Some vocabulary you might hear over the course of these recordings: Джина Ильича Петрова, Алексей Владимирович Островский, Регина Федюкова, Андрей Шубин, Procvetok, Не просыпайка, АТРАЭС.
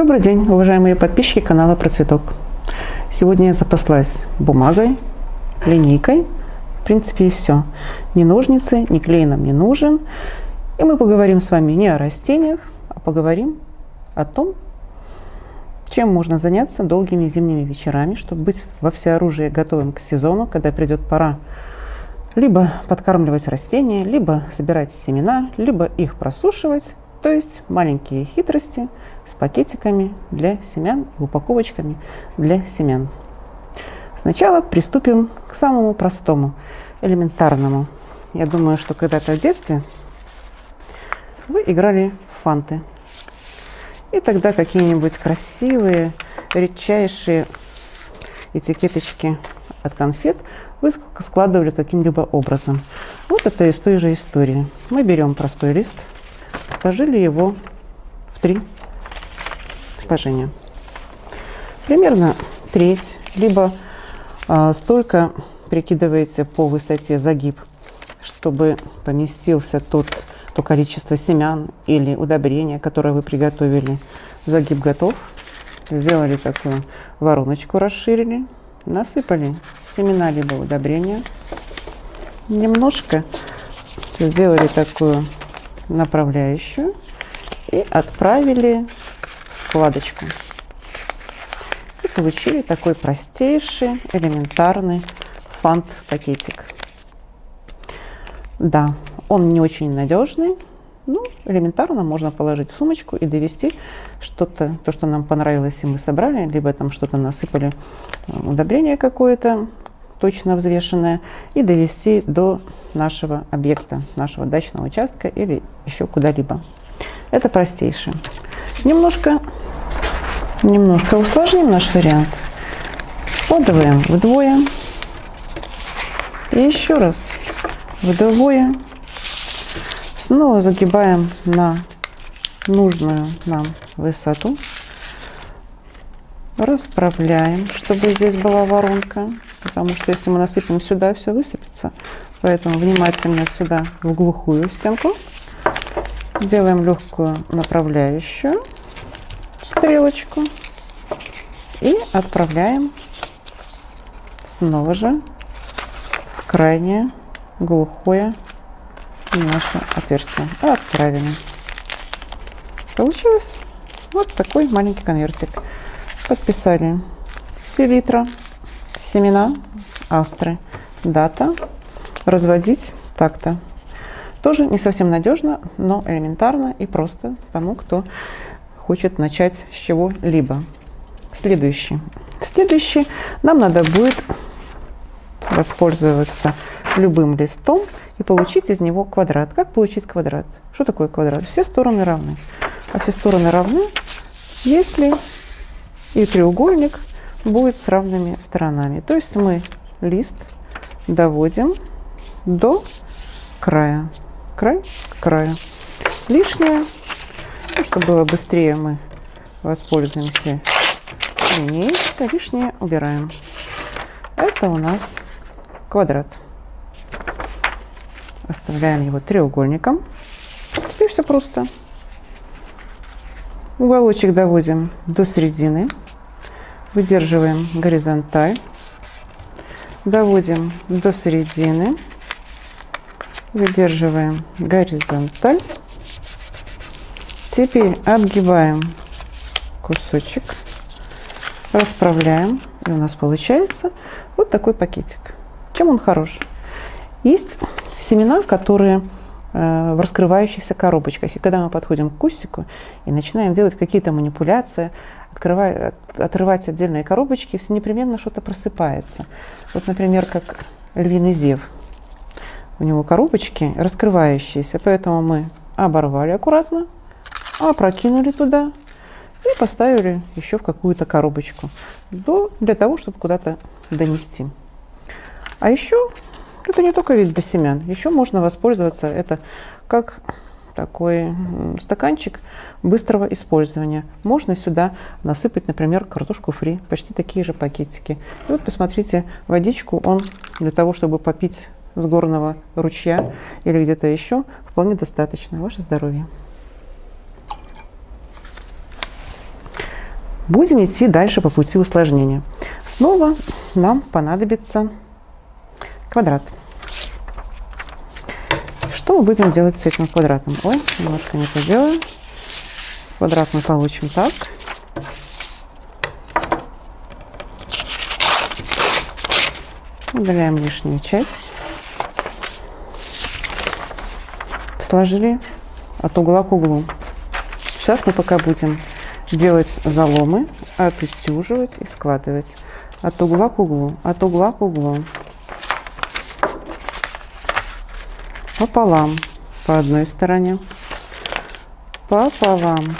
Добрый день, уважаемые подписчики канала Процветок. Сегодня я запаслась бумагой, линейкой, в принципе, и все. Ни ножницы, ни клей нам не нужен. И мы поговорим с вами не о растениях, а поговорим о том, чем можно заняться долгими зимними вечерами, чтобы быть во всеоружии готовым к сезону, когда придет пора либо подкармливать растения, либо собирать семена, либо их просушивать. То есть маленькие хитрости с пакетиками для семян и упаковочками для семян. Сначала приступим к самому простому, элементарному. Я думаю, что когда-то в детстве вы играли в фанты. И тогда какие-нибудь красивые, редчайшие этикеточки от конфет вы складывали каким-либо образом. Вот это из той же истории. Мы берем простой лист. Сложили его в три сложения. Примерно треть, либо столько прикидываете по высоте загиб, чтобы поместился то количество семян или удобрения, которое вы приготовили. Загиб готов. Сделали такую вороночку, расширили, насыпали семена либо удобрения. Немножко сделали такую направляющую и отправили в складочку. И получили такой простейший, элементарный фант-пакетик. Да, он не очень надежный, но элементарно можно положить в сумочку и довести что-то, то, что нам понравилось и мы собрали, либо там что-то насыпали, удобрение какое-то, точно взвешенное, и довести до нашего объекта, нашего дачного участка или еще куда-либо. Это простейшее. Немножко усложним наш вариант. Складываем вдвое. И еще раз вдвое. Снова загибаем на нужную нам высоту. Расправляем, чтобы здесь была воронка. Потому что если мы насыпем сюда, все высыпется. Поэтому внимательно сюда, в глухую стенку. Делаем легкую направляющую стрелочку. И отправляем снова же в крайнее глухое наше отверстие. Отправили. Получилось вот такой маленький конвертик. Подписали селитра. Семена астры, дата, разводить так-то. Тоже не совсем надежно, но элементарно и просто тому, кто хочет начать с чего-либо. Следующий. Нам надо будет воспользоваться любым листом и получить из него квадрат. Как получить квадрат? Что такое квадрат? Все стороны равны. А все стороны равны, если и треугольник будет с равными сторонами. То есть мы лист доводим до края. Край к краю. Лишнее, чтобы было быстрее, мы воспользуемся линейкой. Лишнее убираем. Это у нас квадрат. Оставляем его треугольником. И все просто. Уголочек доводим до середины. Выдерживаем горизонталь, доводим до середины, выдерживаем горизонталь. Теперь отгибаем кусочек, расправляем, и у нас получается вот такой пакетик. Чем он хорош? Есть семена, которые в раскрывающихся коробочках. И когда мы подходим к кустику и начинаем делать какие-то манипуляции, отрывать отдельные коробочки, все непременно что-то просыпается. Вот, например, как львиный зев. У него коробочки раскрывающиеся, поэтому мы оборвали аккуратно, опрокинули туда и поставили еще в какую-то коробочку для того, чтобы куда-то донести. А еще это не только вид для семян, еще можно воспользоваться это как такой стаканчик быстрого использования. Можно сюда насыпать, например, картошку фри, почти такие же пакетики. И вот посмотрите, водичку он для того, чтобы попить с горного ручья или где-то еще, вполне достаточно. Ваше здоровье. Будем идти дальше по пути усложнения. Снова нам понадобится квадрат. Что мы будем делать с этим квадратом? Ой, немножко не то делаю. Квадрат мы получим так. Удаляем лишнюю часть. Сложили от угла к углу. Сейчас мы пока будем делать заломы, отутюживать и складывать. От угла к углу, от угла к углу. Пополам по одной стороне. Пополам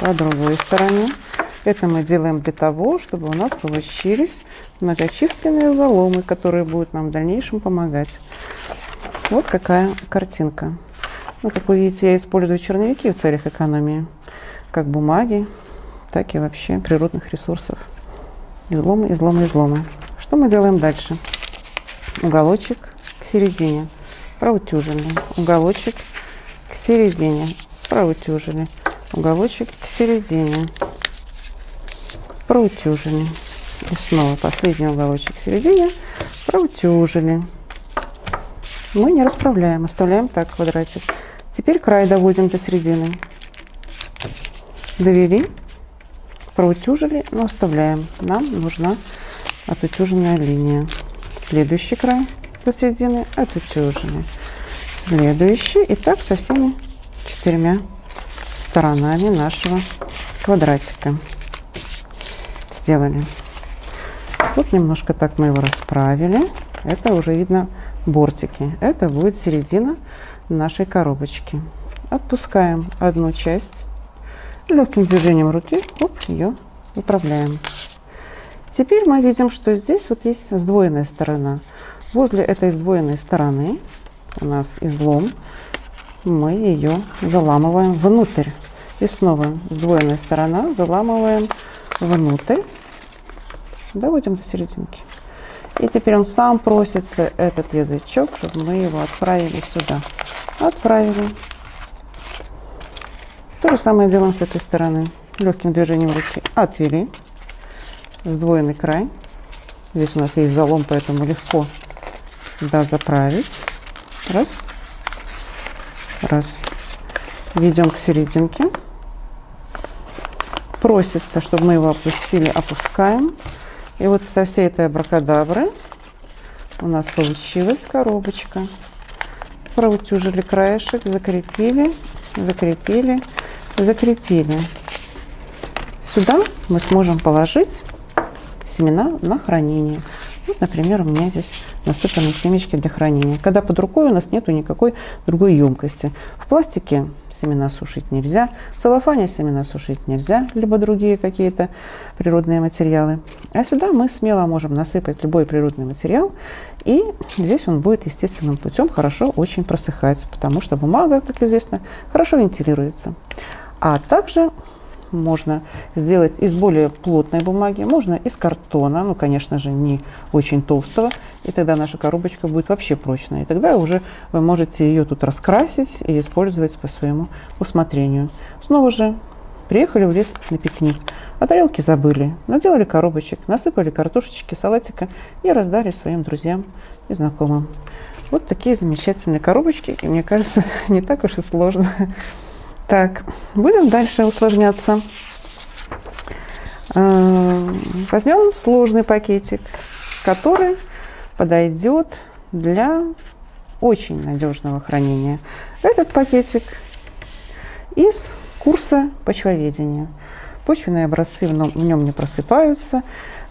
по другой стороне. Это мы делаем для того, чтобы у нас получились многочисленные заломы, которые будут нам в дальнейшем помогать. Вот какая картинка. Ну, как вы видите, я использую черновики в целях экономии. Как бумаги, так и вообще природных ресурсов. Изломы, изломы, изломы. Что мы делаем дальше? Уголочек к середине. Проутюжили. Уголочек к середине. Проутюжили. Уголочек к середине. Проутюжили. И снова последний уголочек к середине. Проутюжили. Мы не расправляем. Оставляем так квадратик. Теперь край доводим до середины. Довели, проутюжили, но оставляем. Нам нужна отутюженная линия. Следующий край до середины отутюжили. Следующий. И так со всеми четырьмя сторонами нашего квадратика. Сделали. Тут немножко так мы его расправили. Это уже видно бортики. Это будет середина нашей коробочки. Отпускаем одну часть. Легким движением руки, оп, ее управляем. Теперь мы видим, что здесь вот есть сдвоенная сторона. Возле этой сдвоенной стороны у нас излом. Мы ее заламываем внутрь. И снова сдвоенная сторона, заламываем внутрь. Доводим до серединки. И теперь он сам просится, этот язычок, чтобы мы его отправили сюда. Отправили. То же самое делаем с этой стороны. Легким движением руки отвели. Сдвоенный край. Здесь у нас есть залом, поэтому легко сюда заправить. Раз. Раз. Ведем к серединке. Просится, чтобы мы его опустили. Опускаем. И вот со всей этой абракадабры у нас получилась коробочка. Проутюжили краешек, закрепили, закрепили. Закрепили. Сюда мы сможем положить семена на хранение. Вот, например, у меня здесь насыпаны семечки для хранения. Когда под рукой у нас нету никакой другой емкости. В пластике семена сушить нельзя, в целлофане семена сушить нельзя, либо другие какие-то природные материалы. А сюда мы смело можем насыпать любой природный материал. И здесь он будет естественным путем хорошо очень просыхать, потому что бумага, как известно, хорошо вентилируется. А также можно сделать из более плотной бумаги, можно из картона, ну, конечно же, не очень толстого, и тогда наша коробочка будет вообще прочная. И тогда уже вы можете ее тут раскрасить и использовать по своему усмотрению. Снова же приехали в лес на пикник, а тарелки забыли, наделали коробочек, насыпали картошечки, салатика и раздали своим друзьям и знакомым. Вот такие замечательные коробочки, и мне кажется, не так уж и сложно. Так, будем дальше усложняться. Возьмем сложный пакетик, который подойдет для очень надежного хранения. Этот пакетик из курса почвоведения. Почвенные образцы в нем не просыпаются,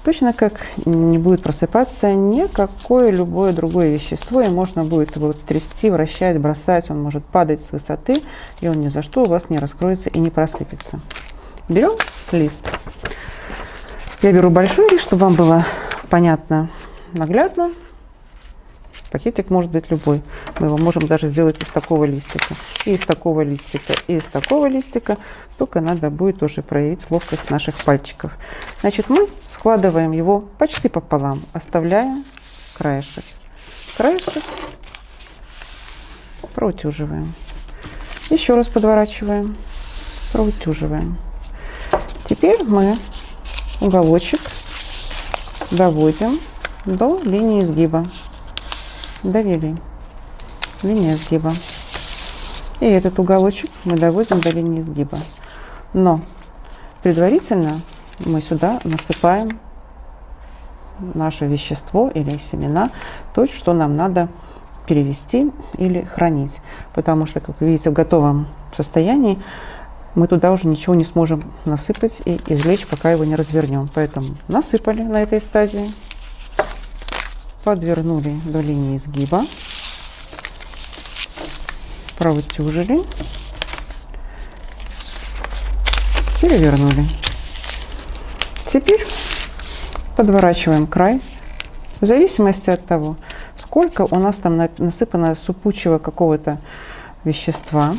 точно как не будет просыпаться никакое любое другое вещество, и можно будет его трясти, вращать, бросать, он может падать с высоты, и он ни за что у вас не раскроется и не просыпется. Берем лист. Я беру большой лист, чтобы вам было понятно, наглядно. Пакетик может быть любой. Мы его можем даже сделать из такого листика, и из такого листика, и из такого листика. Только надо будет уже проявить ловкость наших пальчиков. Значит, мы складываем его почти пополам, оставляя краешек. Краешек проутюживаем. Еще раз подворачиваем, проутюживаем. теперь мы уголочек доводим до линии сгиба. Довели линию сгиба. И этот уголочек мы доводим до линии сгиба. Но предварительно мы сюда насыпаем наше вещество или семена, то, что нам надо перевести или хранить. Потому что, как вы видите, в готовом состоянии мы туда уже ничего не сможем насыпать и извлечь, пока его не развернем. Поэтому насыпали на этой стадии, подвернули до линии сгиба, провытюжили, перевернули. Теперь подворачиваем край. В зависимости от того, сколько у нас там насыпано сыпучего какого-то вещества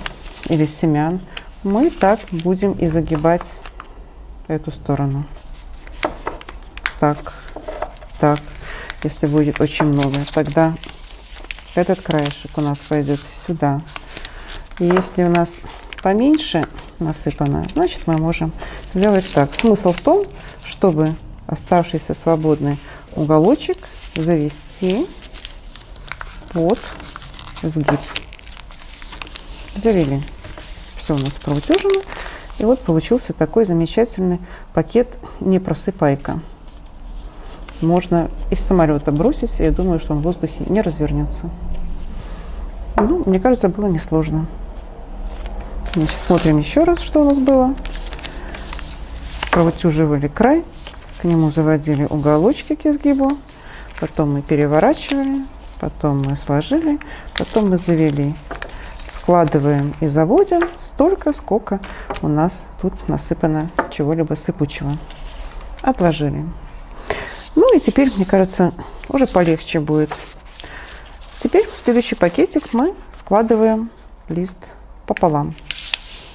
или семян, мы так будем и загибать эту сторону. Так, так. Если будет очень много, тогда этот краешек у нас пойдет сюда. Если у нас поменьше насыпано, значит, мы можем сделать так. Смысл в том, чтобы оставшийся свободный уголочек завести под сгиб. Завели. Все у нас проутюжено. И вот получился такой замечательный пакет «Не просыпайка». Можно из самолета бросить, я думаю, что он в воздухе не развернется. Ну, мне кажется, было несложно. Значит, смотрим еще раз, что у нас было. Проутюживали край, к нему заводили уголочки к изгибу, потом мы переворачивали, потом мы сложили, потом мы завели. Складываем и заводим столько, сколько у нас тут насыпано чего-либо сыпучего. Отложили. Ну и теперь, мне кажется, уже полегче будет. Теперь в следующий пакетик мы складываем лист пополам.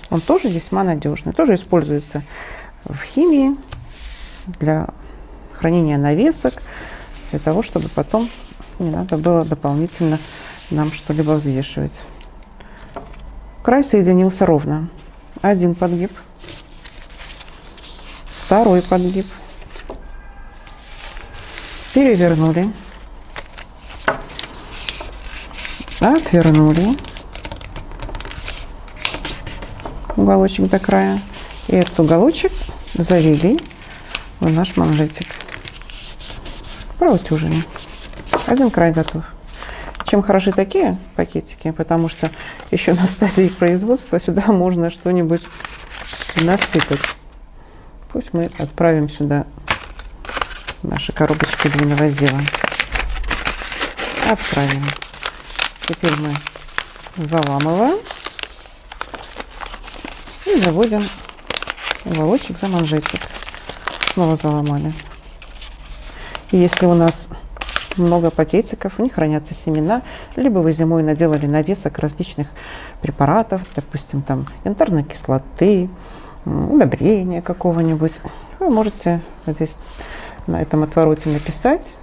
Он тоже весьма надежный, тоже используется в химии для хранения навесок, для того, чтобы потом не надо было дополнительно нам что-либо взвешивать. Край соединился ровно. Один подгиб, второй подгиб. Перевернули, отвернули уголочек до края. И этот уголочек завели в наш манжетик. Проутюжили. Один край готов. Чем хороши такие пакетики? Потому что еще на стадии производства сюда можно что-нибудь насыпать. Пусть мы отправим сюда наши коробочки для новозела. Отправим. Теперь мы заламываем и заводим уголочек за манжетик. Снова заломали. И если у нас много пакетиков, у них хранятся семена, либо вы зимой наделали навесок различных препаратов, допустим, там янтарной кислоты, удобрения какого-нибудь, вы можете вот здесь на этом отвороте написать.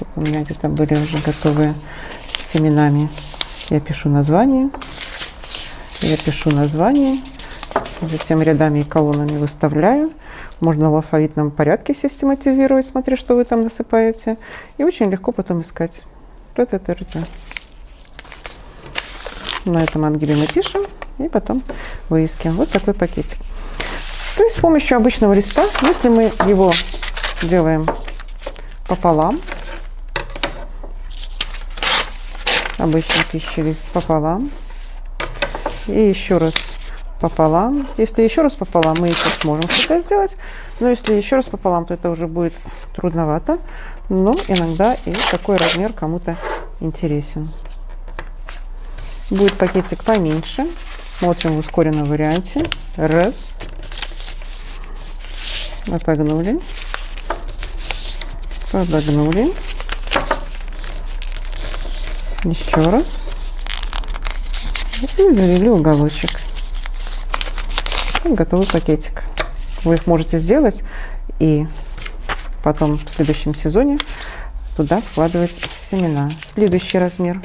Тут у меня где-то были уже готовые с семенами. Я пишу название, затем рядами и колоннами выставляю. Можно в алфавитном порядке систематизировать, смотря что вы там насыпаете, и очень легко потом искать. На этом ангеле мы пишем и потом выискиваем. Вот такой пакетик. То есть с помощью обычного листа, если мы его делаем пополам, обычный пищевой лист пополам, и еще раз пополам. Если еще раз пополам, мы еще сможем что-то сделать, но если еще раз пополам, то это уже будет трудновато, но иногда и такой размер кому-то интересен. Будет пакетик поменьше, смотрим в ускоренном варианте. Раз, отогнули, подогнули, еще раз, и завели уголочек. И готовый пакетик. Вы их можете сделать и потом в следующем сезоне туда складывать семена. Следующий размер,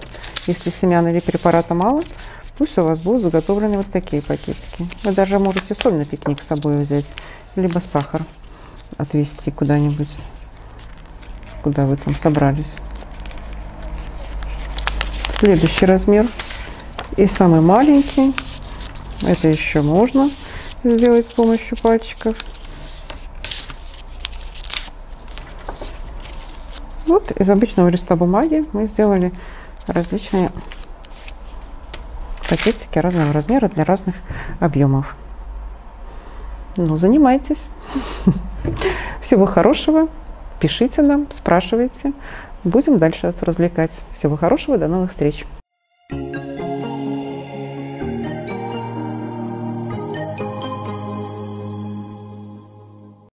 если семян или препарата мало, пусть у вас будут заготовлены вот такие пакетики. Вы даже можете соль на пикник с собой взять либо сахар отвезти куда-нибудь, куда вы там собрались. Следующий размер и самый маленький. Это еще можно сделать с помощью пальчиков. Вот из обычного листа бумаги мы сделали различные пакетики разного размера для разных объемов. Ну, занимайтесь. Всего хорошего. Пишите нам, спрашивайте. Будем дальше вас развлекать. Всего хорошего. До новых встреч.